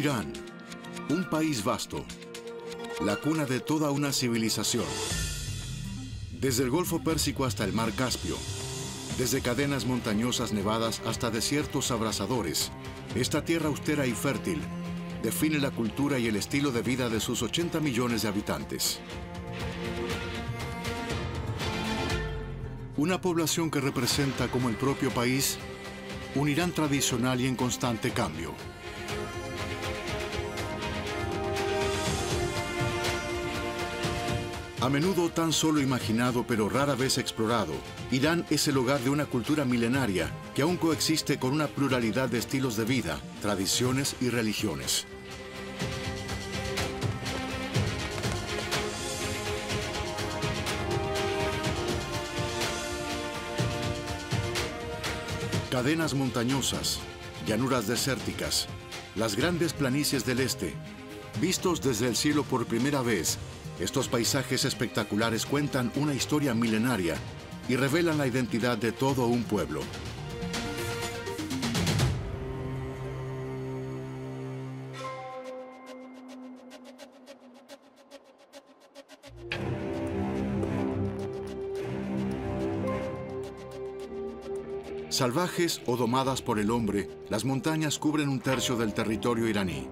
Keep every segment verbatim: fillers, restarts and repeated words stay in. Irán, un país vasto, la cuna de toda una civilización. Desde el Golfo Pérsico hasta el Mar Caspio, desde cadenas montañosas nevadas hasta desiertos abrasadores, esta tierra austera y fértil define la cultura y el estilo de vida de sus ochenta millones de habitantes. Una población que representa, como el propio país, un Irán tradicional y en constante cambio. A menudo tan solo imaginado, pero rara vez explorado, Irán es el hogar de una cultura milenaria que aún coexiste con una pluralidad de estilos de vida, tradiciones y religiones. Cadenas montañosas, llanuras desérticas, las grandes planicies del este, vistos desde el cielo por primera vez, estos paisajes espectaculares cuentan una historia milenaria y revelan la identidad de todo un pueblo. Salvajes o domadas por el hombre, las montañas cubren un tercio del territorio iraní.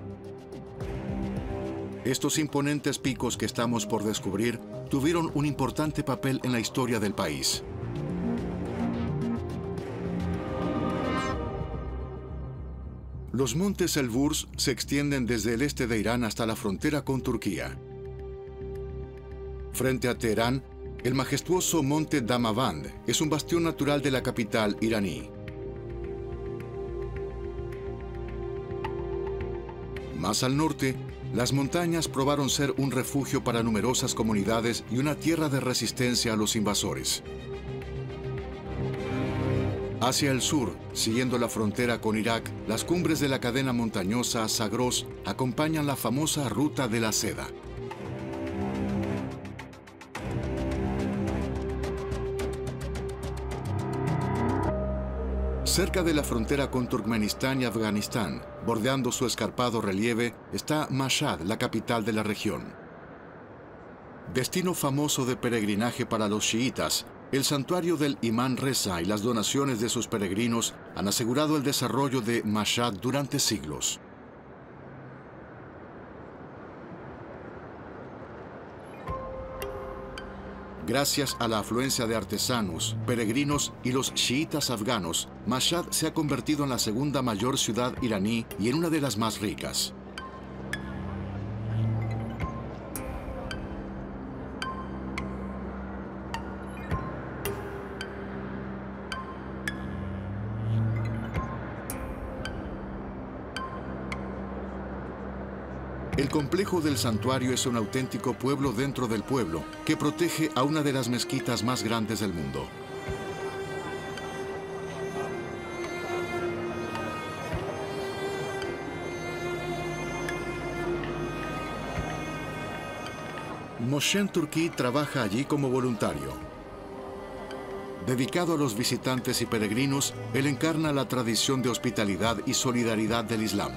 Estos imponentes picos que estamos por descubrir tuvieron un importante papel en la historia del país. Los montes Elburs se extienden desde el este de Irán hasta la frontera con Turquía. Frente a Teherán, el majestuoso Monte Damavand es un bastión natural de la capital iraní. Más al norte, las montañas probaron ser un refugio para numerosas comunidades y una tierra de resistencia a los invasores. Hacia el sur, siguiendo la frontera con Irak, las cumbres de la cadena montañosa Zagros acompañan la famosa Ruta de la Seda. Cerca de la frontera con Turkmenistán y Afganistán, bordeando su escarpado relieve, está Mashhad, la capital de la región. Destino famoso de peregrinaje para los chiitas, el santuario del Imán Reza y las donaciones de sus peregrinos han asegurado el desarrollo de Mashhad durante siglos. Gracias a la afluencia de artesanos, peregrinos y los chiitas afganos, Mashhad se ha convertido en la segunda mayor ciudad iraní y en una de las más ricas. El complejo del santuario es un auténtico pueblo dentro del pueblo que protege a una de las mezquitas más grandes del mundo. Moshen Turquí trabaja allí como voluntario. Dedicado a los visitantes y peregrinos, él encarna la tradición de hospitalidad y solidaridad del Islam.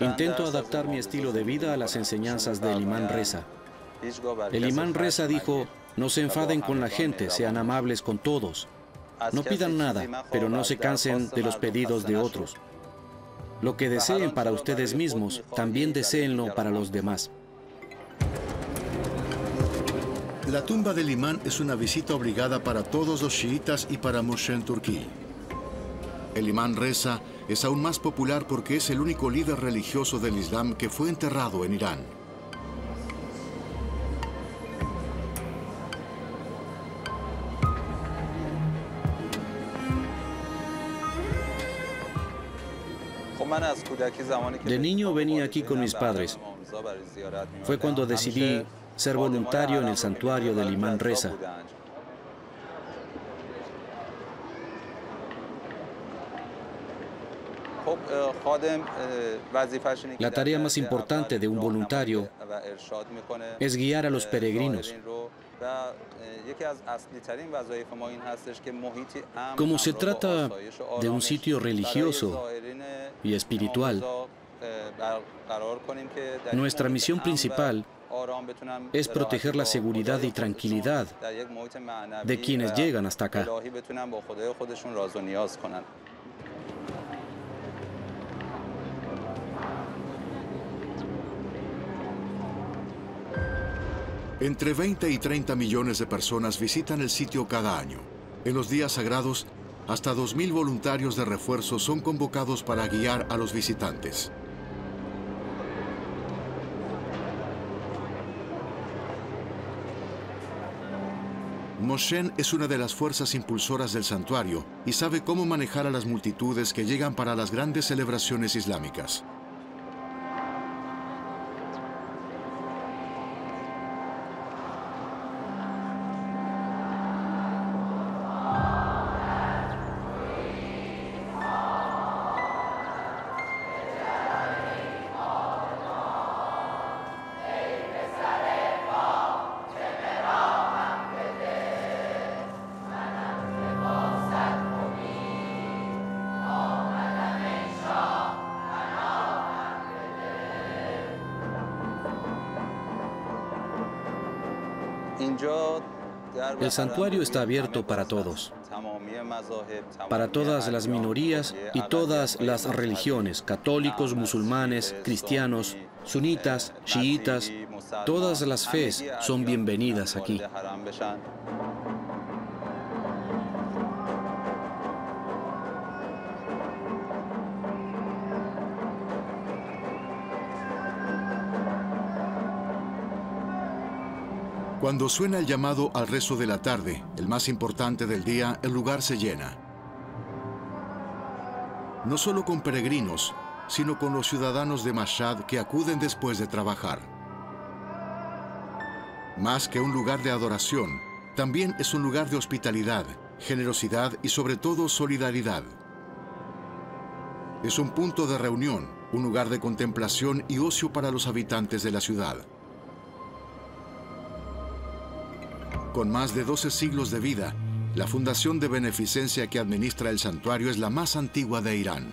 Intento adaptar mi estilo de vida a las enseñanzas del Imán Reza. El Imán Reza dijo, no se enfaden con la gente, sean amables con todos. No pidan nada, pero no se cansen de los pedidos de otros. Lo que deseen para ustedes mismos, también deséenlo para los demás. La tumba del Imán es una visita obligada para todos los chiitas y para Moshen Turquí. El Imán Reza es aún más popular porque es el único líder religioso del Islam que fue enterrado en Irán. De niño venía aquí con mis padres. Fue cuando decidí ser voluntario en el santuario del Imán Reza. La tarea más importante de un voluntario es guiar a los peregrinos, Como se trata de un sitio religioso y espiritual, nuestra misión principal es proteger la seguridad y tranquilidad de quienes llegan hasta acá. Entre veinte y treinta millones de personas visitan el sitio cada año. En los días sagrados, hasta dos mil voluntarios de refuerzo son convocados para guiar a los visitantes. Moshen es una de las fuerzas impulsoras del santuario y sabe cómo manejar a las multitudes que llegan para las grandes celebraciones islámicas. El santuario está abierto para todos, para todas las minorías y todas las religiones, católicos, musulmanes, cristianos, sunitas, chiitas, todas las fes son bienvenidas aquí. Cuando suena el llamado al rezo de la tarde, el más importante del día, el lugar se llena. No solo con peregrinos, sino con los ciudadanos de Mashhad que acuden después de trabajar. Más que un lugar de adoración, también es un lugar de hospitalidad, generosidad y sobre todo solidaridad. Es un punto de reunión, un lugar de contemplación y ocio para los habitantes de la ciudad. Con más de doce siglos de vida, la fundación de beneficencia que administra el santuario es la más antigua de Irán.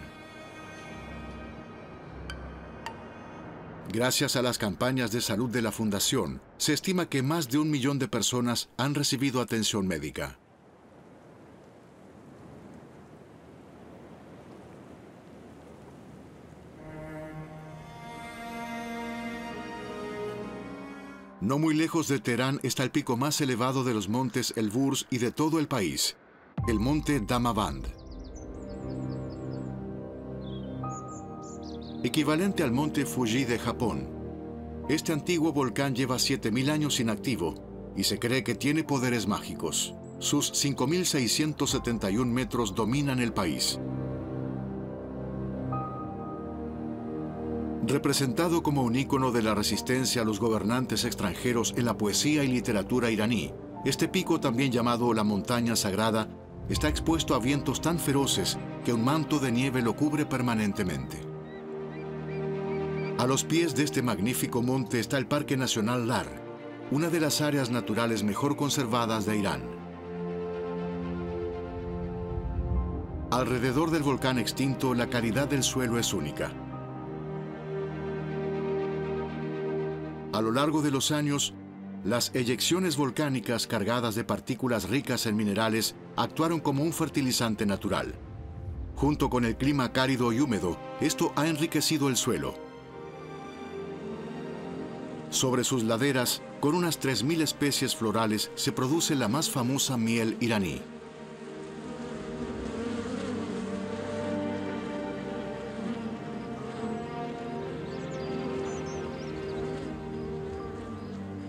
Gracias a las campañas de salud de la fundación, se estima que más de un millón de personas han recibido atención médica. No muy lejos de Teherán está el pico más elevado de los montes Elburs y de todo el país, el Monte Damavand. Equivalente al monte Fuji de Japón, este antiguo volcán lleva siete mil años inactivo y se cree que tiene poderes mágicos. Sus cinco mil seiscientos setenta y un metros dominan el país. Representado como un ícono de la resistencia a los gobernantes extranjeros en la poesía y literatura iraní, este pico, también llamado la montaña sagrada, está expuesto a vientos tan feroces que un manto de nieve lo cubre permanentemente. A los pies de este magnífico monte está el Parque Nacional Lar, una de las áreas naturales mejor conservadas de Irán. Alrededor del volcán extinto, la calidad del suelo es única. A lo largo de los años, las eyecciones volcánicas cargadas de partículas ricas en minerales actuaron como un fertilizante natural. Junto con el clima cálido y húmedo, esto ha enriquecido el suelo. Sobre sus laderas, con unas tres mil especies florales, se produce la más famosa miel iraní.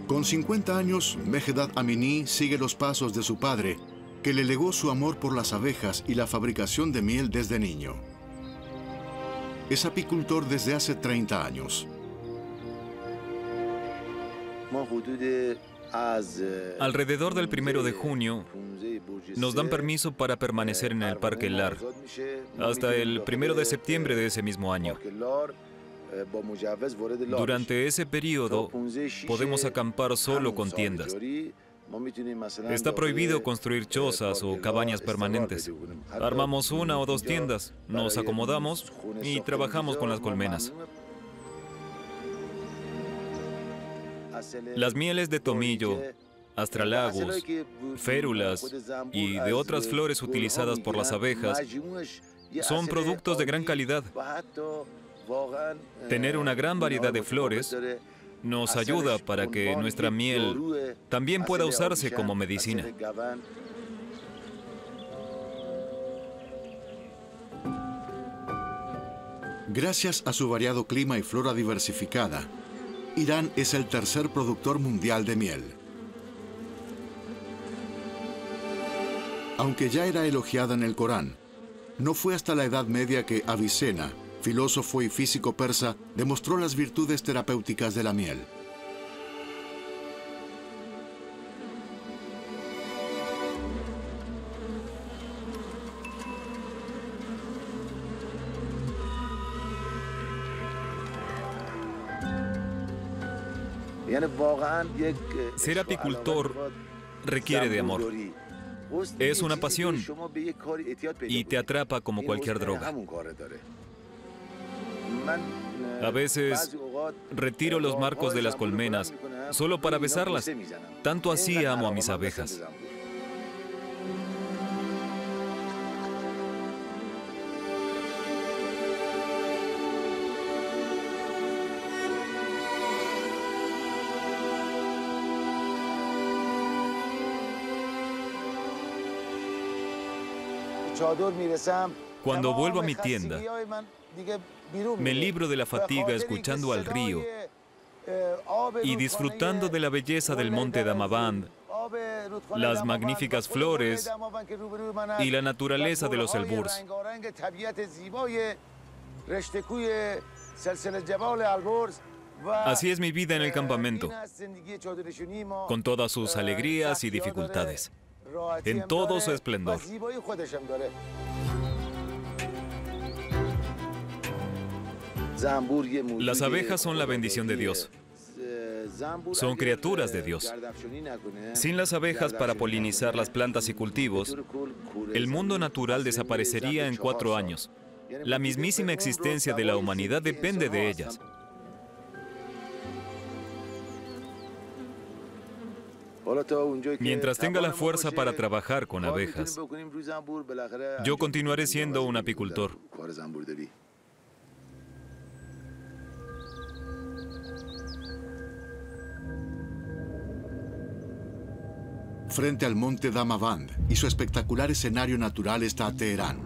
Con cincuenta años, Mehdad Amini sigue los pasos de su padre, que le legó su amor por las abejas y la fabricación de miel desde niño. Es apicultor desde hace treinta años. Alrededor del primero de junio, nos dan permiso para permanecer en el Parque Lar hasta el primero de septiembre de ese mismo año. Durante ese periodo podemos acampar solo con tiendas. Está prohibido construir chozas o cabañas permanentes. Armamos una o dos tiendas, nos acomodamos y trabajamos con las colmenas. Las mieles de tomillo, astralagos, férulas y de otras flores utilizadas por las abejas son productos de gran calidad. Tener una gran variedad de flores nos ayuda para que nuestra miel también pueda usarse como medicina. Gracias a su variado clima y flora diversificada, Irán es el tercer productor mundial de miel. Aunque ya era elogiada en el Corán, no fue hasta la Edad Media que Avicena, filósofo y físico persa, demostró las virtudes terapéuticas de la miel. Ser apicultor requiere de amor. Es una pasión y te atrapa como cualquier droga. A veces retiro los marcos de las colmenas solo para besarlas. Tanto así amo a mis abejas. Cuando vuelvo a mi tienda, me libro de la fatiga escuchando al río y disfrutando de la belleza del Monte Damavand, las magníficas flores y la naturaleza de los Elburs. Así es mi vida en el campamento, con todas sus alegrías y dificultades, en todo su esplendor. Las abejas son la bendición de Dios. Son criaturas de Dios. Sin las abejas para polinizar las plantas y cultivos, el mundo natural desaparecería en cuatro años. La mismísima existencia de la humanidad depende de ellas. Mientras tenga la fuerza para trabajar con abejas, yo continuaré siendo un apicultor. Frente al Monte Damavand y su espectacular escenario natural está Teherán.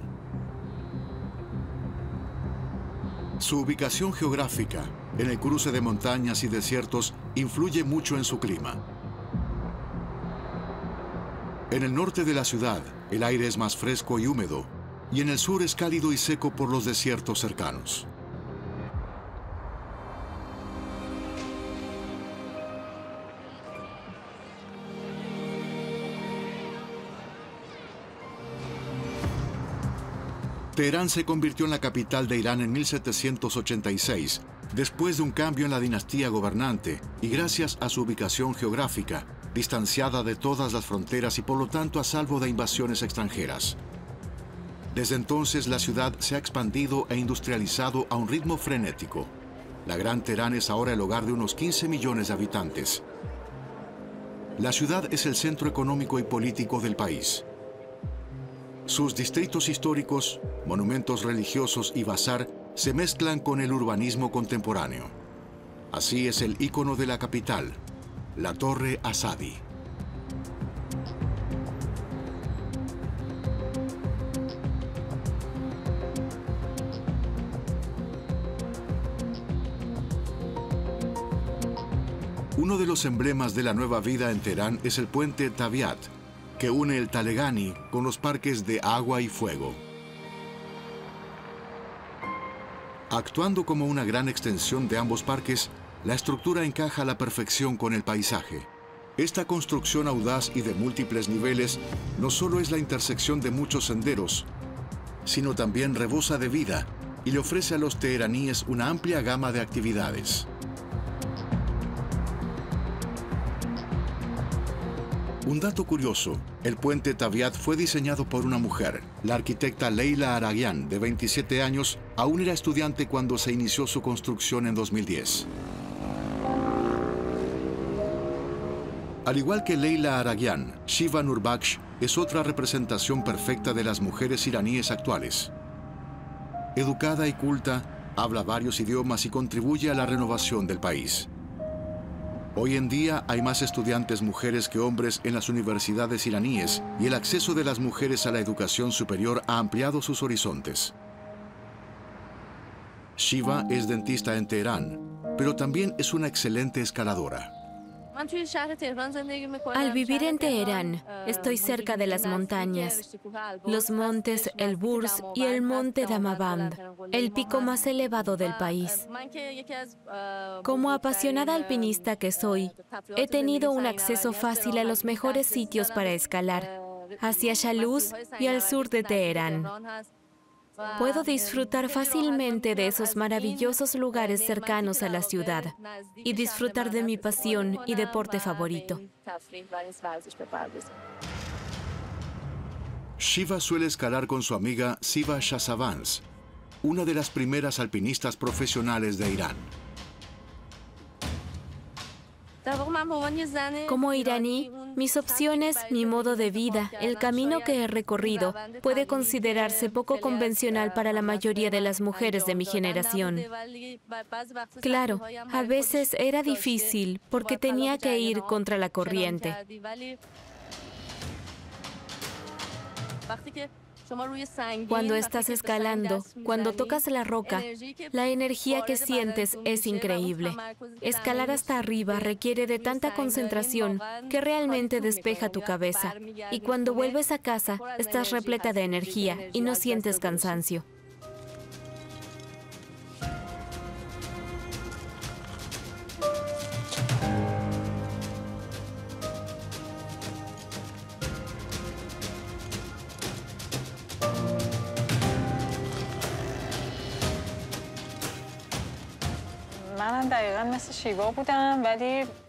Su ubicación geográfica, en el cruce de montañas y desiertos, influye mucho en su clima. En el norte de la ciudad, el aire es más fresco y húmedo, y en el sur es cálido y seco por los desiertos cercanos. Teherán se convirtió en la capital de Irán en mil setecientos ochenta y seis, después de un cambio en la dinastía gobernante y gracias a su ubicación geográfica, distanciada de todas las fronteras y por lo tanto a salvo de invasiones extranjeras. Desde entonces la ciudad se ha expandido e industrializado a un ritmo frenético. La Gran Teherán es ahora el hogar de unos quince millones de habitantes. La ciudad es el centro económico y político del país. Sus distritos históricos, monumentos religiosos y bazar se mezclan con el urbanismo contemporáneo. Así es el ícono de la capital, la Torre Asadi. Uno de los emblemas de la nueva vida en Teherán es el puente Tabiat, que une el Talegani con los parques de agua y fuego. Actuando como una gran extensión de ambos parques, la estructura encaja a la perfección con el paisaje. Esta construcción audaz y de múltiples niveles no solo es la intersección de muchos senderos, sino también rebosa de vida y le ofrece a los teheraníes una amplia gama de actividades. Un dato curioso, el puente Tabiat fue diseñado por una mujer. La arquitecta Leila Araghian, de veintisiete años, aún era estudiante cuando se inició su construcción en dos mil diez. Al igual que Leila Araghian, Shiva Nurbakhsh es otra representación perfecta de las mujeres iraníes actuales. Educada y culta, habla varios idiomas y contribuye a la renovación del país. Hoy en día hay más estudiantes mujeres que hombres en las universidades iraníes y el acceso de las mujeres a la educación superior ha ampliado sus horizontes. Shiva es dentista en Teherán, pero también es una excelente escaladora. Al vivir en Teherán, estoy cerca de las montañas, los montes Elburs y el monte Damavand, el pico más elevado del país. Como apasionada alpinista que soy, he tenido un acceso fácil a los mejores sitios para escalar, hacia Shaluz y al sur de Teherán. Puedo disfrutar fácilmente de esos maravillosos lugares cercanos a la ciudad y disfrutar de mi pasión y deporte favorito. Shiva suele escalar con su amiga Shiva Shazavans, una de las primeras alpinistas profesionales de Irán. Como iraní, mis opciones, mi modo de vida, el camino que he recorrido, puede considerarse poco convencional para la mayoría de las mujeres de mi generación. Claro, a veces era difícil porque tenía que ir contra la corriente. Cuando estás escalando, cuando tocas la roca, la energía que sientes es increíble. Escalar hasta arriba requiere de tanta concentración que realmente despeja tu cabeza. Y cuando vuelves a casa, estás repleta de energía y no sientes cansancio.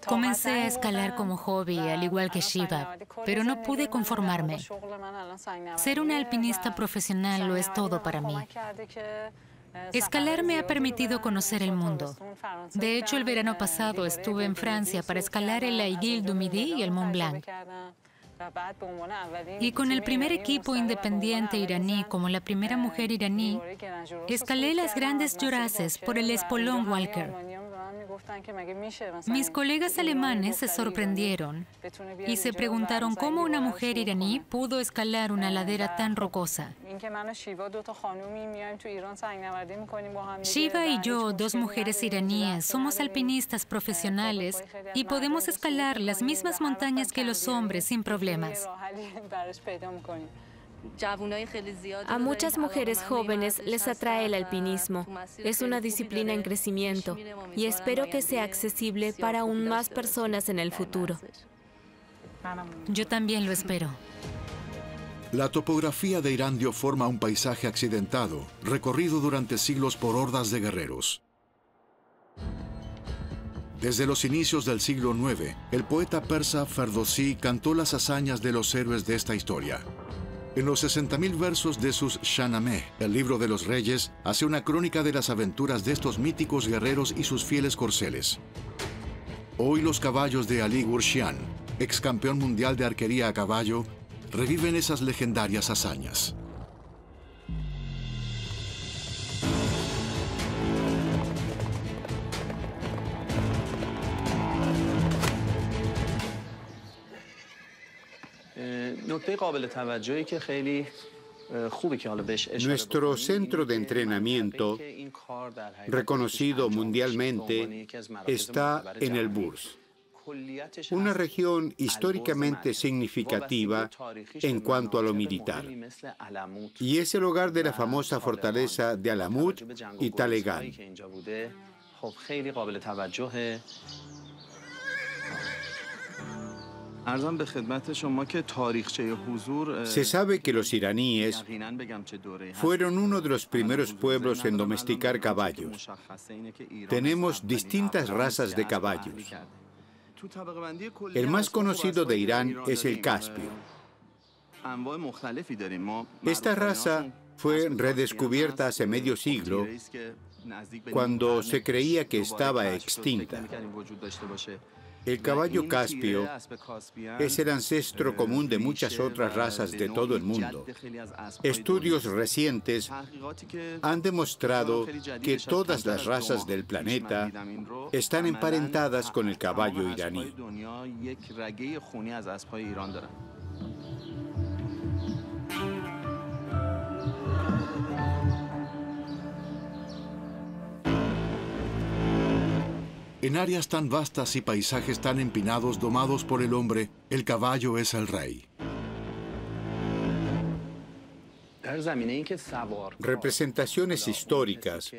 Comencé a escalar como hobby, al igual que Shiva, pero no pude conformarme. Ser una alpinista profesional lo es todo para mí. Escalar me ha permitido conocer el mundo. De hecho, el verano pasado estuve en Francia para escalar el Aiguille du Midi y el Mont Blanc. Y con el primer equipo independiente iraní, como la primera mujer iraní, escalé las Grandes Jorasses por el Espolón Walker. Mis colegas alemanes se sorprendieron y se preguntaron cómo una mujer iraní pudo escalar una ladera tan rocosa. Shiva y yo, dos mujeres iraníes, somos alpinistas profesionales y podemos escalar las mismas montañas que los hombres sin problemas. A muchas mujeres jóvenes les atrae el alpinismo. Es una disciplina en crecimiento y espero que sea accesible para aún más personas en el futuro. Yo también lo espero. La topografía de Irán dio forma a un paisaje accidentado, recorrido durante siglos por hordas de guerreros. Desde los inicios del siglo noveno, el poeta persa Ferdowsi cantó las hazañas de los héroes de esta historia. En los sesenta mil versos de sus Shahnameh, el libro de los reyes, hace una crónica de las aventuras de estos míticos guerreros y sus fieles corceles. Hoy los caballos de Ali Gorchian, ex campeón mundial de arquería a caballo, reviven esas legendarias hazañas. Nuestro centro de entrenamiento, reconocido mundialmente, está en Elburz, una región históricamente significativa en cuanto a lo militar, y es el hogar de la famosa fortaleza de Alamut y Talegán. Se sabe que los iraníes fueron uno de los primeros pueblos en domesticar caballos. Tenemos distintas razas de caballos. El más conocido de Irán es el Caspio. Esta raza fue redescubierta hace medio siglo, cuando se creía que estaba extinta. El caballo Caspio es el ancestro común de muchas otras razas de todo el mundo. Estudios recientes han demostrado que todas las razas del planeta están emparentadas con el caballo iraní. En áreas tan vastas y paisajes tan empinados domados por el hombre, el caballo es el rey. Representaciones históricas,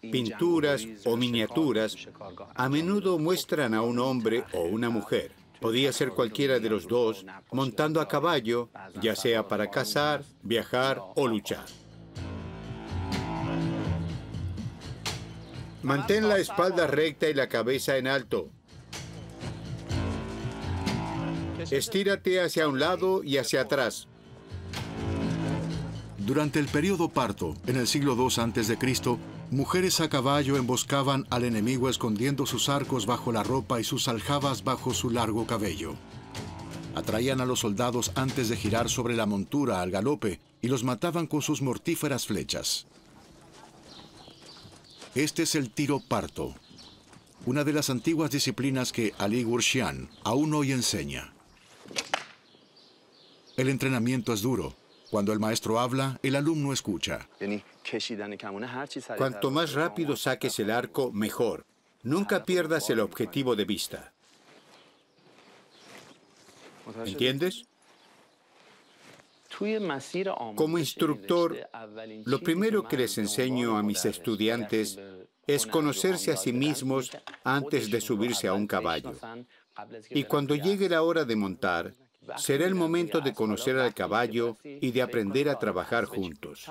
pinturas o miniaturas a menudo muestran a un hombre o una mujer. Podía ser cualquiera de los dos, montando a caballo, ya sea para cazar, viajar o luchar. Mantén la espalda recta y la cabeza en alto. Estírate hacia un lado y hacia atrás. Durante el periodo parto, en el siglo dos antes de Cristo, mujeres a caballo emboscaban al enemigo escondiendo sus arcos bajo la ropa y sus aljabas bajo su largo cabello. Atraían a los soldados antes de girar sobre la montura al galope y los mataban con sus mortíferas flechas. Este es el tiro parto, una de las antiguas disciplinas que Ali Gorchian aún hoy enseña. El entrenamiento es duro. Cuando el maestro habla, el alumno escucha. Cuanto más rápido saques el arco, mejor. Nunca pierdas el objetivo de vista. ¿Entiendes? Como instructor, lo primero que les enseño a mis estudiantes es conocerse a sí mismos antes de subirse a un caballo. Y cuando llegue la hora de montar, será el momento de conocer al caballo y de aprender a trabajar juntos.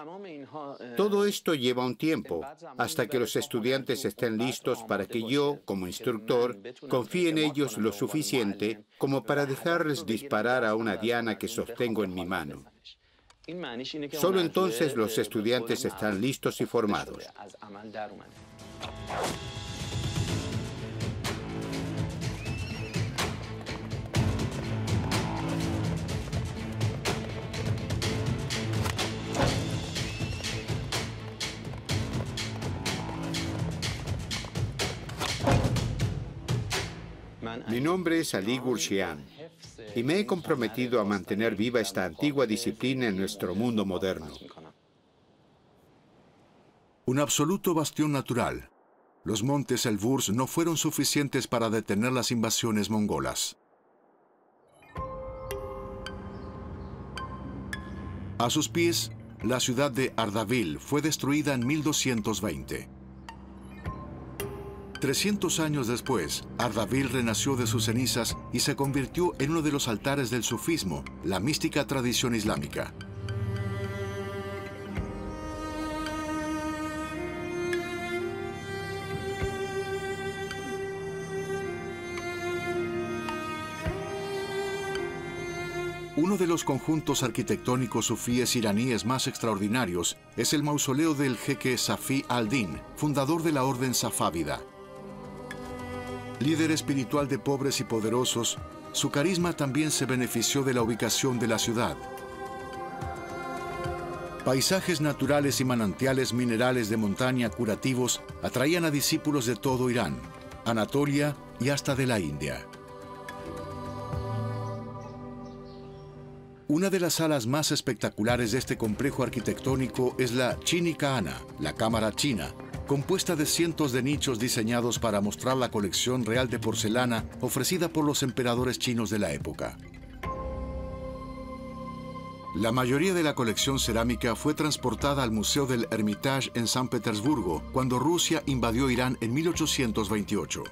Todo esto lleva un tiempo, hasta que los estudiantes estén listos para que yo, como instructor, confíe en ellos lo suficiente como para dejarles disparar a una diana que sostengo en mi mano. Solo entonces los estudiantes están listos y formados. Mi nombre es Ali Gorchian y me he comprometido a mantener viva esta antigua disciplina en nuestro mundo moderno. Un absoluto bastión natural. Los montes Elburs no fueron suficientes para detener las invasiones mongolas. A sus pies, la ciudad de Ardabil fue destruida en mil doscientos veinte. trescientos años después, Ardabil renació de sus cenizas y se convirtió en uno de los altares del sufismo, la mística tradición islámica. Uno de los conjuntos arquitectónicos sufíes iraníes más extraordinarios es el mausoleo del jeque Safi al-Din, fundador de la orden safávida. Líder espiritual de pobres y poderosos, su carisma también se benefició de la ubicación de la ciudad. Paisajes naturales y manantiales minerales de montaña curativos atraían a discípulos de todo Irán, Anatolia y hasta de la India. Una de las salas más espectaculares de este complejo arquitectónico es la Chinicaana, la cámara china, compuesta de cientos de nichos diseñados para mostrar la colección real de porcelana ofrecida por los emperadores chinos de la época. La mayoría de la colección cerámica fue transportada al Museo del Hermitage en San Petersburgo cuando Rusia invadió Irán en mil ochocientos veintiocho.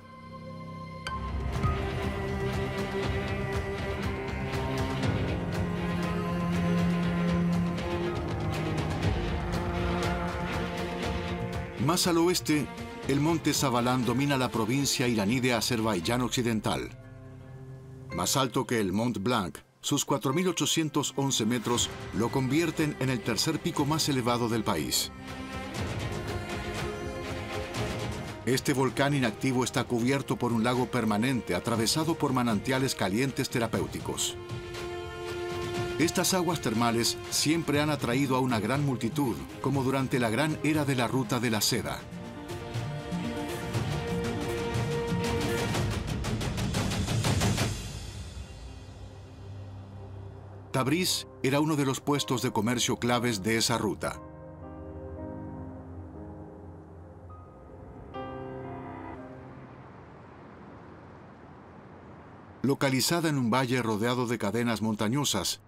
Más al oeste, el monte Zavalán domina la provincia iraní de Azerbaiyán Occidental. Más alto que el Mont Blanc, sus cuatro mil ochocientos once metros lo convierten en el tercer pico más elevado del país. Este volcán inactivo está cubierto por un lago permanente atravesado por manantiales calientes terapéuticos. Estas aguas termales siempre han atraído a una gran multitud, como durante la gran era de la Ruta de la Seda. Tabriz era uno de los puestos de comercio claves de esa ruta. Localizada en un valle rodeado de cadenas montañosas,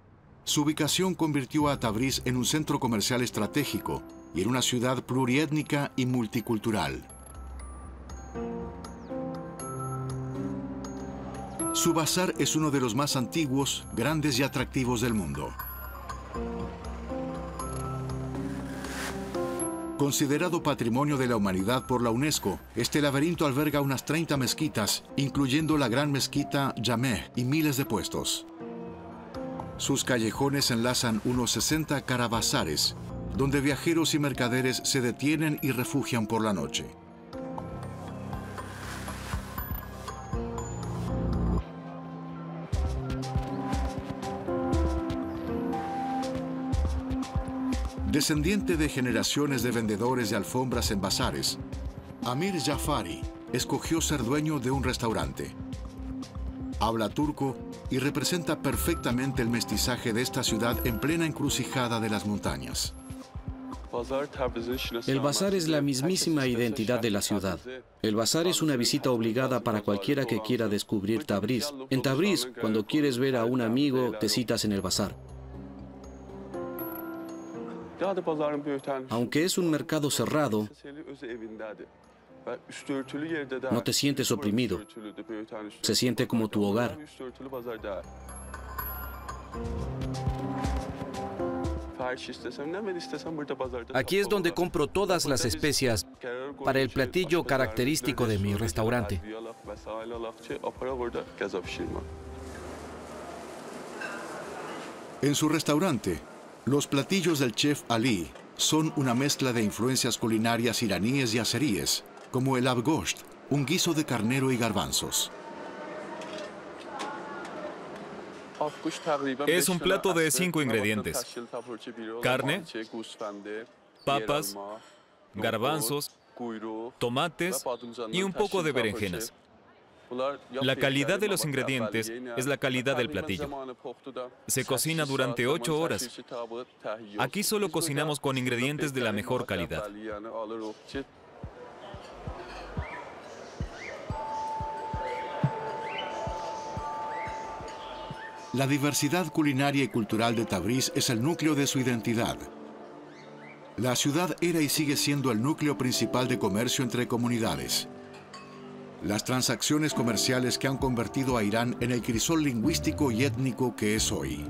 su ubicación convirtió a Tabriz en un centro comercial estratégico y en una ciudad pluriétnica y multicultural. Su bazar es uno de los más antiguos, grandes y atractivos del mundo. Considerado Patrimonio de la Humanidad por la UNESCO, este laberinto alberga unas treinta mezquitas, incluyendo la gran mezquita Yameh y miles de puestos. Sus callejones enlazan unos sesenta caravasares, donde viajeros y mercaderes se detienen y refugian por la noche. Descendiente de generaciones de vendedores de alfombras en bazares, Amir Jafari escogió ser dueño de un restaurante. Habla turco y representa perfectamente el mestizaje de esta ciudad en plena encrucijada de las montañas. El bazar es la mismísima identidad de la ciudad. El bazar es una visita obligada para cualquiera que quiera descubrir Tabriz. En Tabriz, cuando quieres ver a un amigo, te citas en el bazar. Aunque es un mercado cerrado, no te sientes oprimido. Se siente como tu hogar. Aquí es donde compro todas las especias para el platillo característico de mi restaurante. En su restaurante, los platillos del chef Ali son una mezcla de influencias culinarias iraníes y azeríes, como el abgosht, un guiso de carnero y garbanzos. Es un plato de cinco ingredientes: carne, papas, garbanzos, tomates y un poco de berenjenas. La calidad de los ingredientes es la calidad del platillo. Se cocina durante ocho horas. Aquí solo cocinamos con ingredientes de la mejor calidad. La diversidad culinaria y cultural de Tabriz es el núcleo de su identidad. La ciudad era y sigue siendo el núcleo principal de comercio entre comunidades. Las transacciones comerciales que han convertido a Irán en el crisol lingüístico y étnico que es hoy.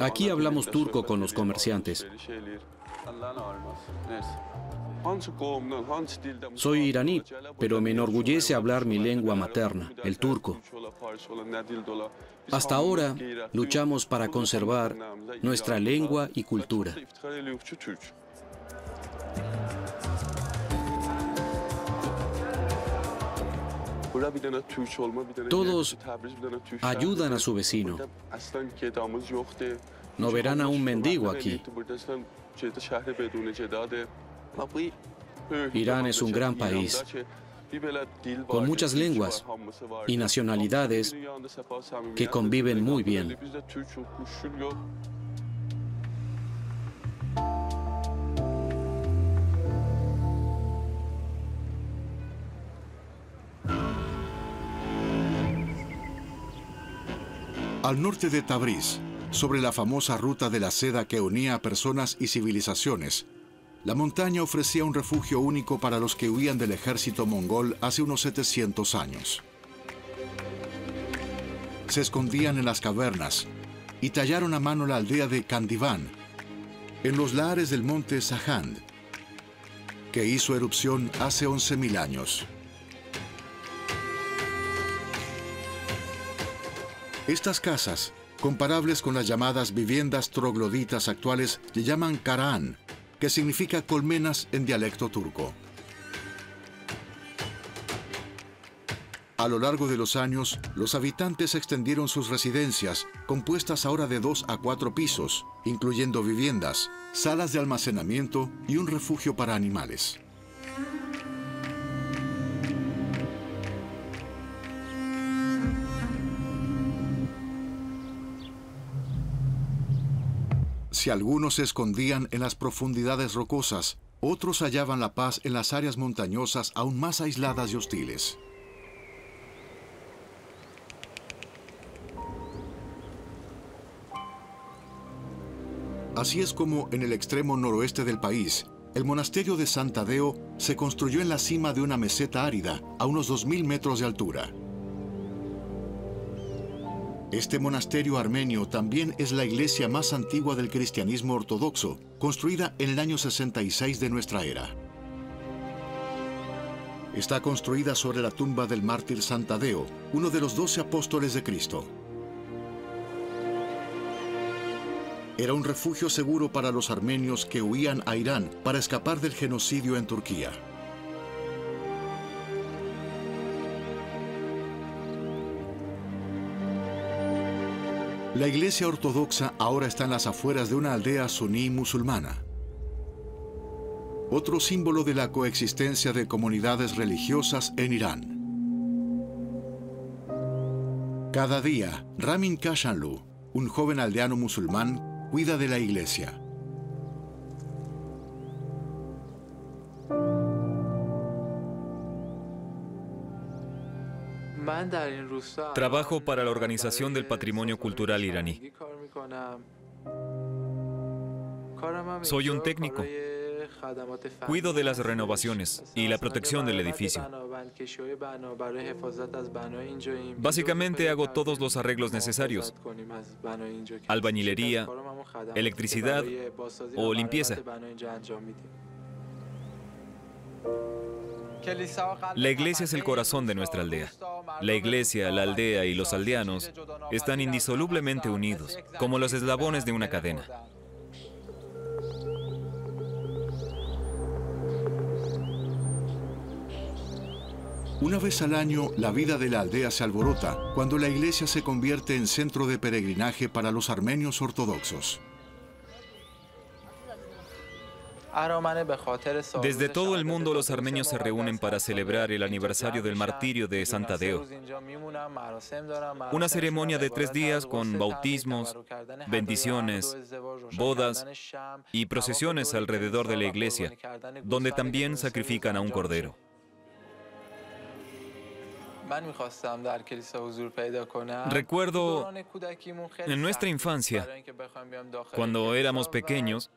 Aquí hablamos turco con los comerciantes. Soy iraní, pero me enorgullece hablar mi lengua materna, el turco. Hasta ahora luchamos para conservar nuestra lengua y cultura. Todos ayudan a su vecino. No verán a un mendigo aquí. Irán es un gran país, con muchas lenguas y nacionalidades que conviven muy bien. Al norte de Tabriz, sobre la famosa Ruta de la Seda que unía a personas y civilizaciones, la montaña ofrecía un refugio único para los que huían del ejército mongol hace unos setecientos años. se escondían en las cavernas y tallaron a mano la aldea de Kandiván, en los lares del monte Sahand, que hizo erupción hace once mil años. Estas casas, comparables con las llamadas viviendas trogloditas actuales, se llaman Karaan, que significa colmenas en dialecto turco. A lo largo de los años, los habitantes extendieron sus residencias, compuestas ahora de dos a cuatro pisos, incluyendo viviendas, salas de almacenamiento y un refugio para animales. Si algunos se escondían en las profundidades rocosas, otros hallaban la paz en las áreas montañosas aún más aisladas y hostiles. Así es como, en el extremo noroeste del país, el monasterio de San Tadeo se construyó en la cima de una meseta árida, a unos dos mil metros de altura. Este monasterio armenio también es la iglesia más antigua del cristianismo ortodoxo, construida en el año sesenta y seis de nuestra era. Está construida sobre la tumba del mártir San Tadeo, uno de los doce apóstoles de Cristo. Era un refugio seguro para los armenios que huían a Irán para escapar del genocidio en Turquía. La iglesia ortodoxa ahora está en las afueras de una aldea suní musulmana. Otro símbolo de la coexistencia de comunidades religiosas en Irán. Cada día, Ramin Kashanlu, un joven aldeano musulmán, cuida de la iglesia. Trabajo para la Organización del Patrimonio Cultural Iraní. Soy un técnico. Cuido de las renovaciones y la protección del edificio. Básicamente hago todos los arreglos necesarios: albañilería, electricidad o limpieza. La iglesia es el corazón de nuestra aldea. La iglesia, la aldea y los aldeanos están indisolublemente unidos, como los eslabones de una cadena. Una vez al año, la vida de la aldea se alborota cuando la iglesia se convierte en centro de peregrinaje para los armenios ortodoxos. Desde todo el mundo, los armenios se reúnen para celebrar el aniversario del martirio de San Tadeo. Una ceremonia de tres días con bautismos, bendiciones, bodas y procesiones alrededor de la iglesia, donde también sacrifican a un cordero. Recuerdo en nuestra infancia, cuando éramos pequeños,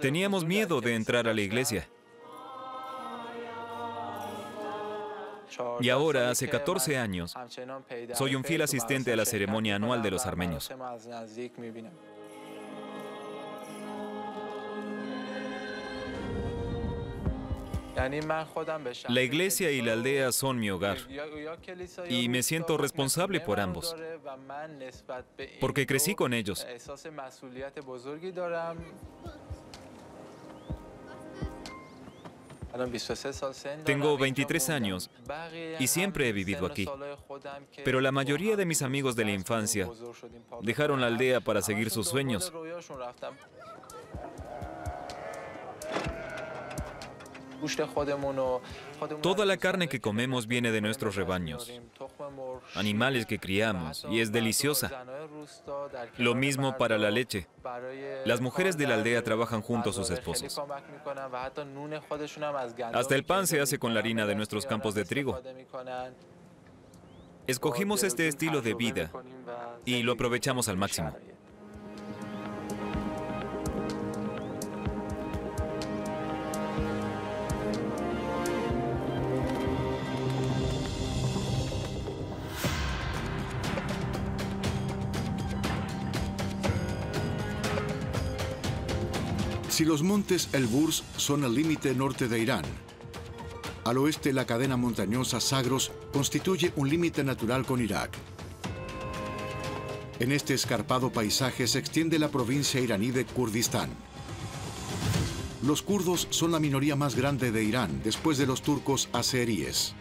teníamos miedo de entrar a la iglesia. Y ahora, hace catorce años, soy un fiel asistente a la ceremonia anual de los armenios. La iglesia y la aldea son mi hogar, y me siento responsable por ambos, porque crecí con ellos. Tengo veintitrés años y siempre he vivido aquí, pero la mayoría de mis amigos de la infancia dejaron la aldea para seguir sus sueños. Toda la carne que comemos viene de nuestros rebaños, animales que criamos, y es deliciosa. Lo mismo para la leche. Las mujeres de la aldea trabajan junto a sus esposos. Hasta el pan se hace con la harina de nuestros campos de trigo. Escogimos este estilo de vida y lo aprovechamos al máximo. Si los montes Elburs son el límite norte de Irán, al oeste la cadena montañosa Zagros constituye un límite natural con Irak. En este escarpado paisaje se extiende la provincia iraní de Kurdistán. Los kurdos son la minoría más grande de Irán después de los turcos azeríes.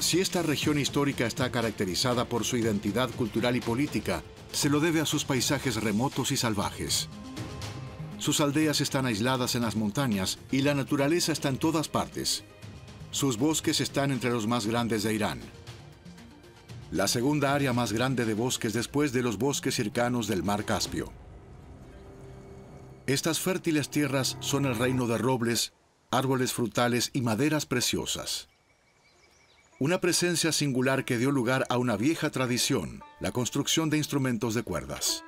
Si esta región histórica está caracterizada por su identidad cultural y política, se lo debe a sus paisajes remotos y salvajes. Sus aldeas están aisladas en las montañas y la naturaleza está en todas partes. Sus bosques están entre los más grandes de Irán. La segunda área más grande de bosques después de los bosques cercanos del Mar Caspio. Estas fértiles tierras son el reino de robles, árboles frutales y maderas preciosas. Una presencia singular que dio lugar a una vieja tradición, la construcción de instrumentos de cuerdas.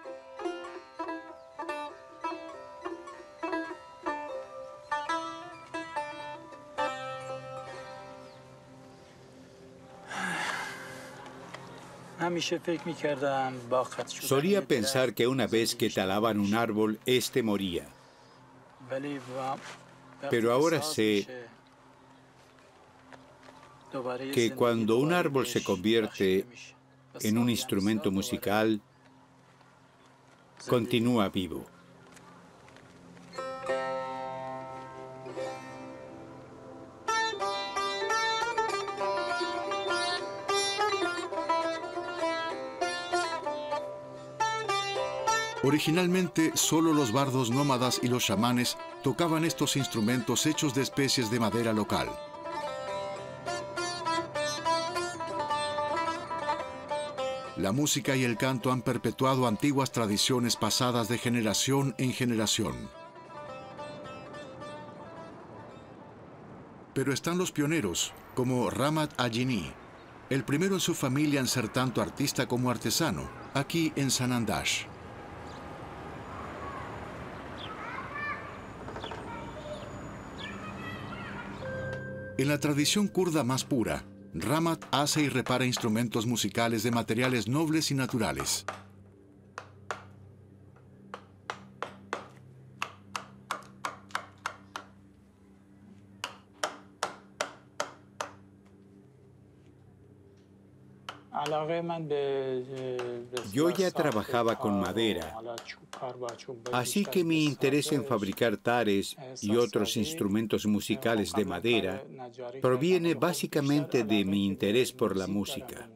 Solía pensar que una vez que talaban un árbol, este moría. Pero ahora sé que cuando un árbol se convierte en un instrumento musical, continúa vivo. Originalmente, solo los bardos nómadas y los chamanes tocaban estos instrumentos hechos de especies de madera local. La música y el canto han perpetuado antiguas tradiciones pasadas de generación en generación. Pero están los pioneros, como Ramat Ajini, el primero en su familia en ser tanto artista como artesano, aquí en Sanandash. En la tradición kurda más pura, Ramat hace y repara instrumentos musicales de materiales nobles y naturales. Yo ya trabajaba con madera, así que mi interés en fabricar tares y otros instrumentos musicales de madera proviene básicamente de mi interés por la música.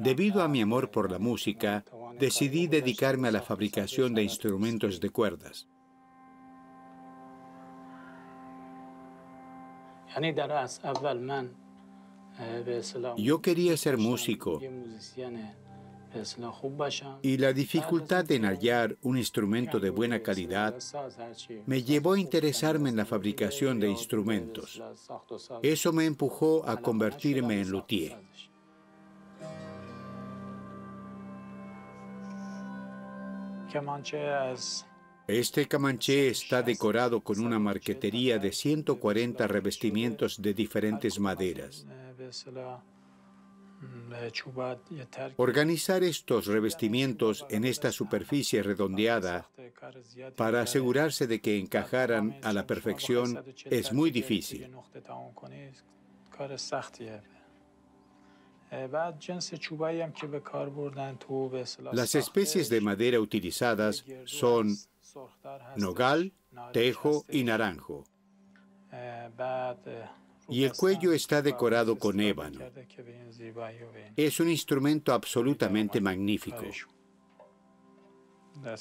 Debido a mi amor por la música, decidí dedicarme a la fabricación de instrumentos de cuerdas. Yo quería ser músico y la dificultad en hallar un instrumento de buena calidad me llevó a interesarme en la fabricación de instrumentos. Eso me empujó a convertirme en luthier. Este camanché está decorado con una marquetería de ciento cuarenta revestimientos de diferentes maderas. Organizar estos revestimientos en esta superficie redondeada para asegurarse de que encajaran a la perfección es muy difícil. Las especies de madera utilizadas son nogal, tejo y naranjo. Y el cuello está decorado con ébano. Es un instrumento absolutamente magnífico.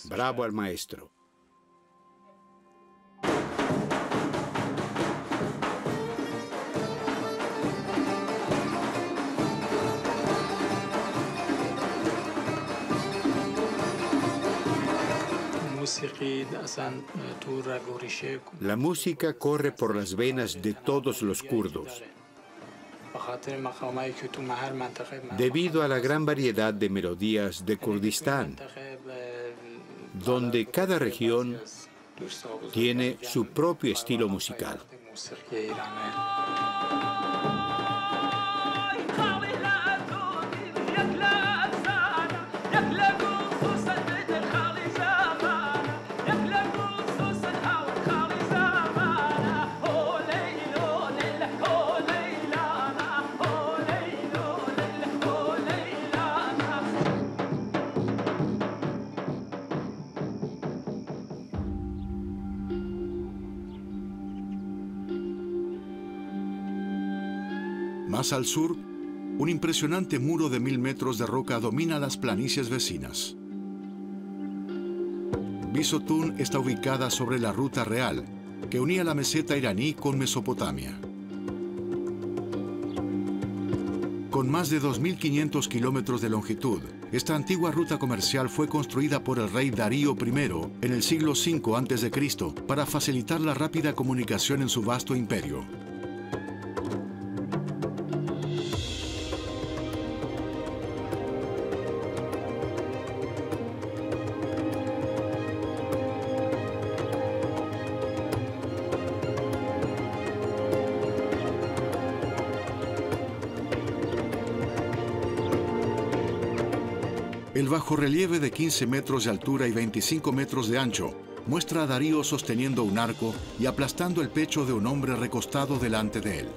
Bravo al maestro. La música corre por las venas de todos los kurdos, debido a la gran variedad de melodías de Kurdistán, donde cada región tiene su propio estilo musical. Más al sur, un impresionante muro de mil metros de roca domina las planicies vecinas. Bisotún está ubicada sobre la ruta real que unía la meseta iraní con Mesopotamia. Con más de dos mil quinientos kilómetros de longitud, esta antigua ruta comercial fue construida por el rey Darío primero en el siglo cinco antes de Cristo para facilitar la rápida comunicación en su vasto imperio. El bajorrelieve de quince metros de altura y veinticinco metros de ancho muestra a Darío sosteniendo un arco y aplastando el pecho de un hombre recostado delante de él.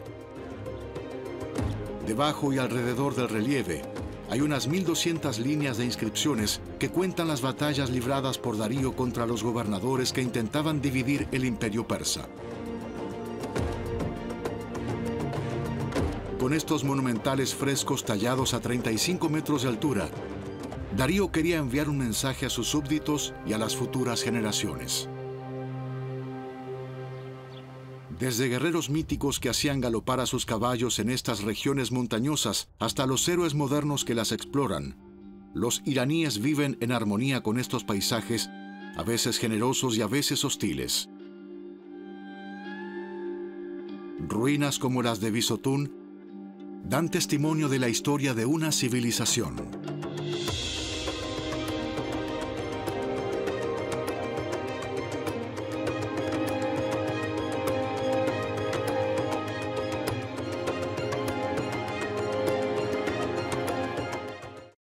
Debajo y alrededor del relieve hay unas mil doscientas líneas de inscripciones que cuentan las batallas libradas por Darío contra los gobernadores que intentaban dividir el imperio persa. Con estos monumentales frescos tallados a treinta y cinco metros de altura, Darío quería enviar un mensaje a sus súbditos y a las futuras generaciones. Desde guerreros míticos que hacían galopar a sus caballos en estas regiones montañosas hasta los héroes modernos que las exploran, los iraníes viven en armonía con estos paisajes, a veces generosos y a veces hostiles. Ruinas como las de Bisotún dan testimonio de la historia de una civilización.